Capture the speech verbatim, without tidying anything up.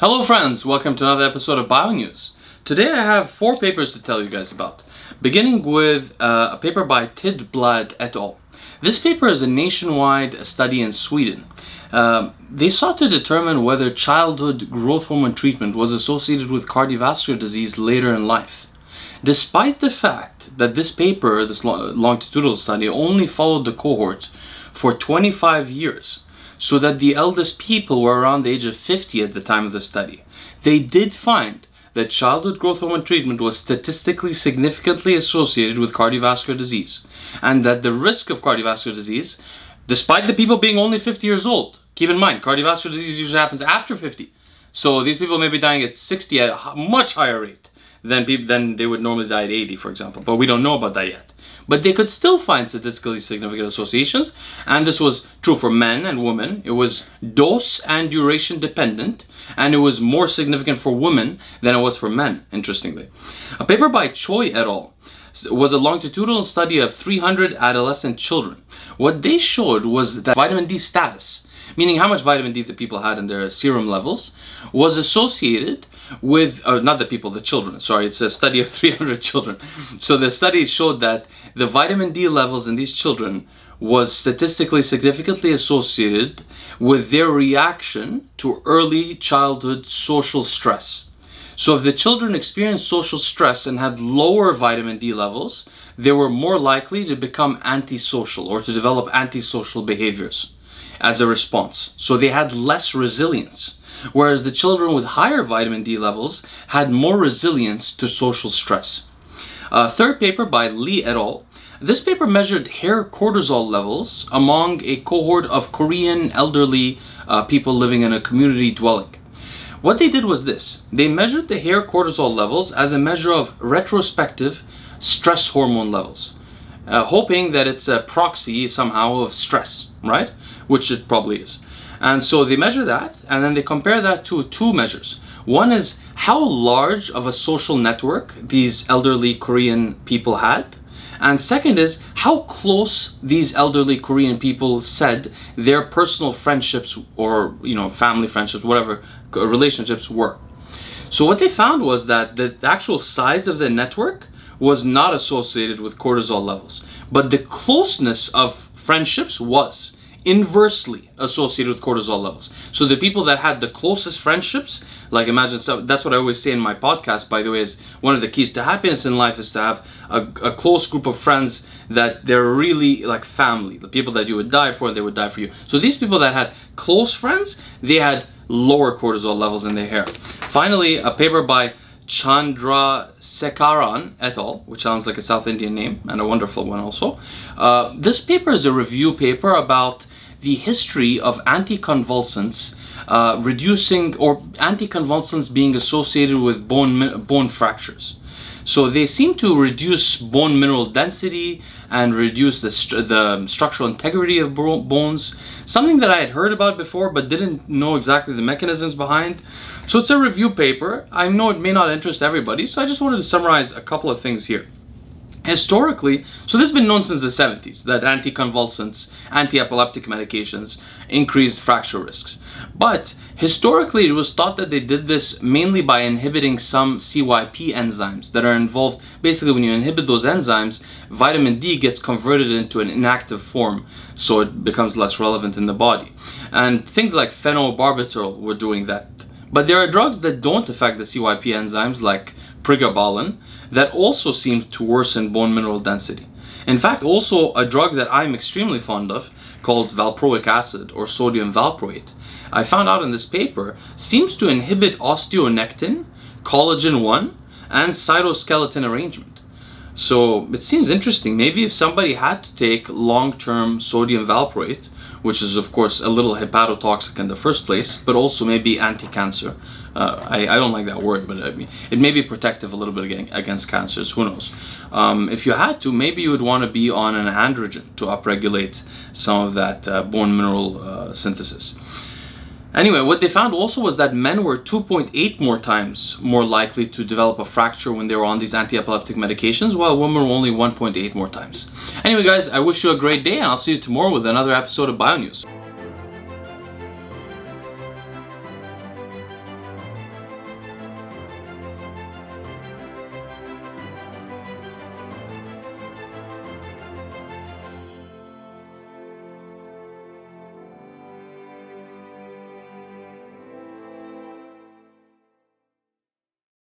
Hello friends, welcome to another episode of BioNews. Today I have four papers to tell you guys about, beginning with uh, a paper by Tidblad et al. This paper is a nationwide study in Sweden. Uh, they sought to determine whether childhood growth hormone treatment was associated with cardiovascular disease later in life. Despite the fact that this paper, this longitudinal study, only followed the cohort for twenty-five years, so that the eldest people were around the age of fifty at the time of the study, they did find that childhood growth hormone treatment was statistically significantly associated with cardiovascular disease, and that the risk of cardiovascular disease, despite the people being only fifty years old, keep in mind, cardiovascular disease usually happens after fifty, so these people may be dying at sixty at a much higher rate than, people, than they would normally die at eighty, for example, but we don't know about that yet. But they could still find statistically significant associations, and this was true for men and women. It was dose and duration dependent, and it was more significant for women than it was for men, interestingly. A paper by Choy et al. was a longitudinal study of three hundred adolescent children. What they showed was that vitamin D status, meaning how much vitamin D the people had in their serum levels, was associated with, uh, not the people, the children, sorry, it's a study of three hundred children. So the study showed that the vitamin D levels in these children was statistically significantly associated with their reaction to early childhood social stress. So if the children experienced social stress and had lower vitamin D levels, they were more likely to become antisocial or to develop antisocial behaviors as a response. So they had less resilience, whereas the children with higher vitamin D levels had more resilience to social stress. A third paper by Lee et al. This paper measured hair cortisol levels among a cohort of Korean elderly uh, people living in a community dwelling. What they did was this. They measured the hair cortisol levels as a measure of retrospective stress hormone levels, uh, hoping that it's a proxy somehow of stress, right? Which it probably is. And so they measure that, and then they compare that to two measures. One is how large of a social network these elderly Korean people had, and second is how close these elderly Korean people said their personal friendships, or you know, family friendships, whatever, relationships were. So what they found was that the actual size of the network was not associated with cortisol levels, but the closeness of friendships was inversely associated with cortisol levels. So the people that had the closest friendships, like imagine, so that's what I always say in my podcast, by the way, is one of the keys to happiness in life is to have a, a close group of friends that they're really like family, the people that you would die for, and they would die for you. So these people that had close friends, they had lower cortisol levels in their hair. Finally, a paper by Chandra Sekaran et al, which sounds like a South Indian name and a wonderful one also. Uh, this paper is a review paper about the history of anticonvulsants uh, reducing or anticonvulsants being associated with bone, bone fractures. So they seem to reduce bone mineral density and reduce the, st the structural integrity of bones, something that I had heard about before but didn't know exactly the mechanisms behind. So it's a review paper. I know it may not interest everybody, so I just wanted to summarize a couple of things here. Historically, so this has been known since the seventies that anticonvulsants, anti-epileptic medications increase fracture risks. But historically, it was thought that they did this mainly by inhibiting some C Y P enzymes that are involved. Basically, when you inhibit those enzymes, vitamin D gets converted into an inactive form, so it becomes less relevant in the body. And things like phenobarbital were doing that. But there are drugs that don't affect the C Y P enzymes, like pregabalin, that also seem to worsen bone mineral density. In fact, also a drug that I'm extremely fond of, called valproic acid or sodium valproate, I found out in this paper, seems to inhibit osteonectin, collagen one, and cytoskeleton arrangement. So it seems interesting. Maybe if somebody had to take long-term sodium valproate, which is of course a little hepatotoxic in the first place, but also maybe anti-cancer. Uh, I, I don't like that word, but I mean, it may be protective a little bit against cancers, who knows. Um, if you had to, maybe you would want to be on an androgen to upregulate some of that uh, bone mineral uh, synthesis. Anyway, what they found also was that men were two point eight more times more likely to develop a fracture when they were on these anti-epileptic medications, while women were only one point eight more times. Anyway guys, I wish you a great day, and I'll see you tomorrow with another episode of BioNews.